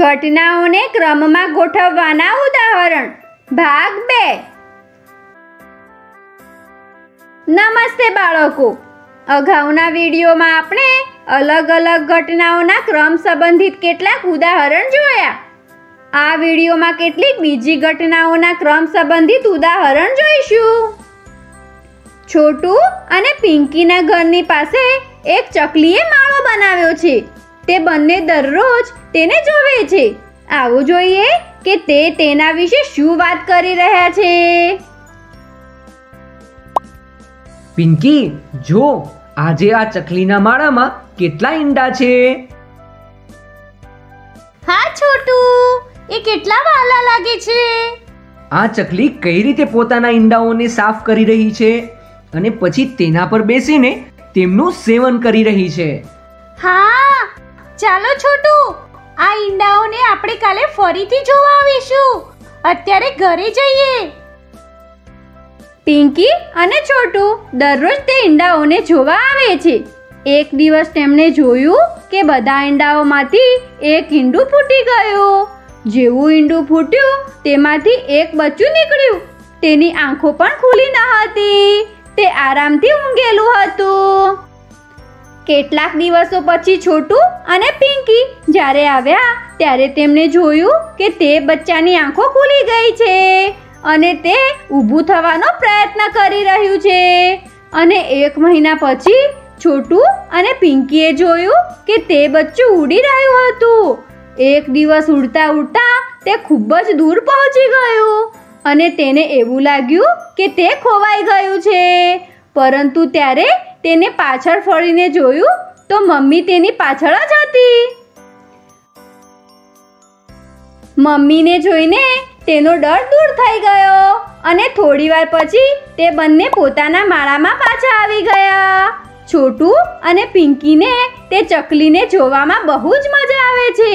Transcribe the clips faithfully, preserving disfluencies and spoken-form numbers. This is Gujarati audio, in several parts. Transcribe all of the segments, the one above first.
ઘટનાઓને ક્રમમાં ગોઠવવાના ઉદાહરણ ભાગ બે. નમસ્તે બાળકો, અગાઉના વિડીયોમાં આપણે અલગ અલગ ઘટનાઓના ક્રમ સંબંધિત કેટલાક ઉદાહરણ જોયા. આ વિડીયોમાં કેટલીક બીજી ઘટનાઓના ક્રમ સંબંધિત ઉદાહરણ જોઈશું. છોટુ અને પિંકીના ઘરની પાસે એક ચકલીએ માળો બનાવ્યો છે. તે બંને દરરોજ તેને જોવે છે. આવો જોઈએ કે તે તેના વિશે શું વાત કરી રહ્યા છે. પિંકી, જો આજે આ ચકલીના માળામાં કેટલા ઈંડા છે? હા છોટુ, એ કેટલા વાલા લાગે છે. આ ચકલી કઈ રીતે પોતાના ઈંડાઓને સાફ કરી રહી છે અને પછી તેના પર બેસીને તેમનું સેવન કરી રહી છે. હા ચાલો છોટુ, આ ઈંડાઓને આપણે કાલે ફરીથી જોવા આવીશું. અત્યારે ઘરે જઈએ. પિંકી અને છોટુ દરરોજ તે ઈંડાઓને જોવા આવે છે. એક દિવસ તેમણે જોયું કે બધા ઈંડાઓમાંથી એક ઈંડું ફૂટી ગયું. જેવું ઈંડું ફૂટ્યું તેમાંથી એક બચ્ચું નીકળ્યું. તેની આંખો પણ ખુલી ન હતી. તે આરામથી ઊંઘેલું હતું. કેટલાક દિવસો પછી છોટુ અને પિંકી જ્યારે આવ્યા ત્યારે તેમણે જોયું કે તે બચ્ચાની આંખો ખુલી ગઈ છે અને તે ઊભું થવાનો પ્રયત્ન કરી રહ્યું છે. અને એક મહિના પછી છોટુ અને પિંકીએ જોયું કે તે બચ્ચું ઉડી રહ્યું હતું. એક દિવસ ઉડતા ઉડતા તે ખૂબ જ દૂર પહોંચી ગયું અને તેને એવું લાગ્યું કે તે ખોવાઈ ગયું છે. પરંતુ ત્યારે તેને પાછળ ફરીને જોયું તો મમ્મી તેની પાછળ જ હતી. મમ્મીને જોઈને તેનો ડર દૂર થઈ ગયો અને થોડીવાર પછી તે બંને પોતાના માળામાં પાછા આવી ગયા. છોટુ અને પિંકીને તે ચકલીને જોવામાં બહુ જ મજા આવે છે.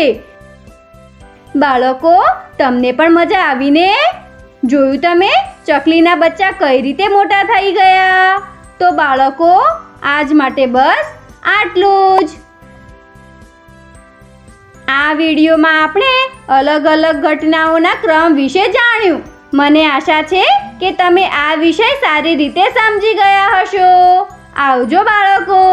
બાળકો, તમને પણ મજા આવીને? જોયું તમે ચકલીના બચ્ચા કઈ રીતે મોટા થઈ ગયા? તો બાળકો, આજ માટે બસ આટલું જ. આ વિડીયોમાં આપણે અલગ અલગ ઘટનાઓના ક્રમ વિશે જાણ્યું. મને આશા છે કે તમે આ વિષય સારી રીતે સમજી ગયા હશો. આવજો બાળકો.